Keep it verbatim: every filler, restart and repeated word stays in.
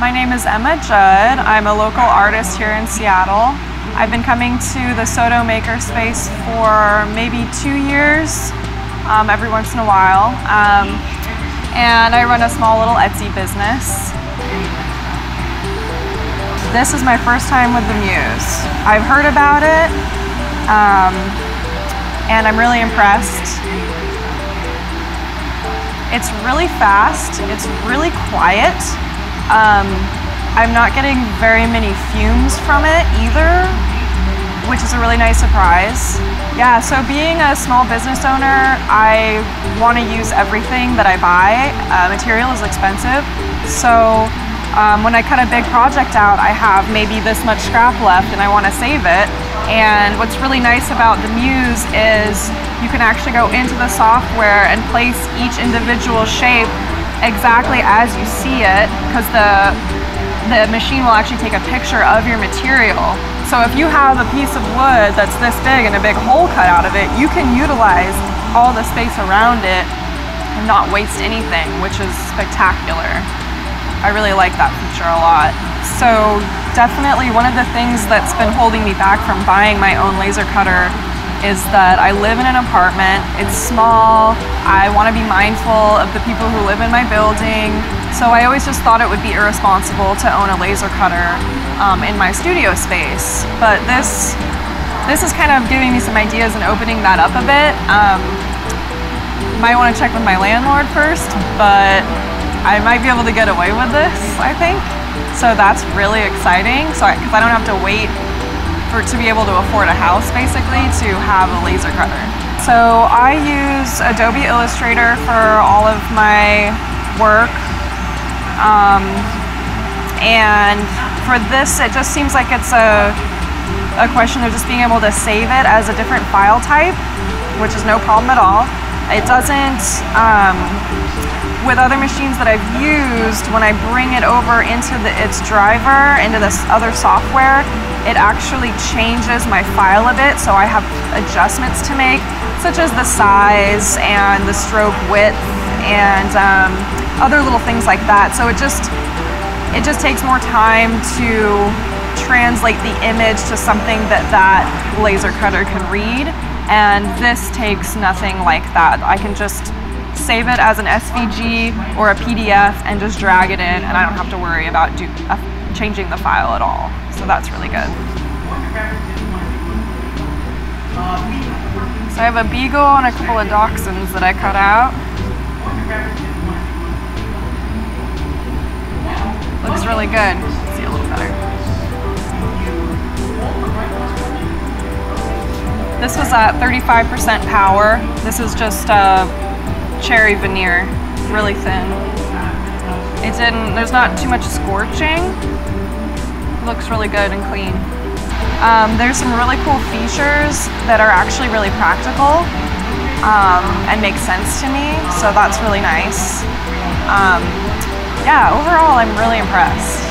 My name is Emma Judd. I'm a local artist here in Seattle. I've been coming to the SoDo MakerSpace for maybe two years, um, every once in a while. Um, and I run a small little Etsy business. This is my first time with the Muse. I've heard about it, um, and I'm really impressed. It's really fast, it's really quiet. Um, I'm not getting very many fumes from it either, which is a really nice surprise. Yeah, so being a small business owner, I want to use everything that I buy. Uh, material is expensive, so um, when I cut a big project out, I have maybe this much scrap left and I want to save it. And what's really nice about the Muse is you can actually go into the software and place each individual shape exactly as you see it, because the, the machine will actually take a picture of your material. So if you have a piece of wood that's this big and a big hole cut out of it, you can utilize all the space around it and not waste anything, which is spectacular. I really like that feature a lot. So definitely one of the things that's been holding me back from buying my own laser cutter is that I live in an apartment. It's small. I want to be mindful of the people who live in my building. So I always just thought it would be irresponsible to own a laser cutter um, in my studio space. But this, this is kind of giving me some ideas and opening that up a bit. Um, might want to check with my landlord first, but I might be able to get away with this, I think. So that's really exciting, so I, 'cause I don't have to wait for to be able to afford a house, basically, to have a laser cutter. So I use Adobe Illustrator for all of my work. Um, and for this, it just seems like it's a, a question of just being able to save it as a different file type, which is no problem at all. It doesn't, um, with other machines that I've used, when I bring it over into the, its driver, into this other software, it actually changes my file a bit, so I have adjustments to make, such as the size and the stroke width and um, other little things like that. So it just, it just takes more time to translate the image to something that that laser cutter can read. And this takes nothing like that. I can just save it as an S V G or a P D F and just drag it in, and I don't have to worry about do, uh, changing the file at all. So that's really good. So I have a beagle and a couple of dachshunds that I cut out. Looks really good. See a little better. This was at thirty-five percent power. This is just uh, cherry veneer, really thin. It didn't, there's not too much scorching. It looks really good and clean. Um, there's some really cool features that are actually really practical um, and make sense to me, so that's really nice. Um, yeah, overall I'm really impressed.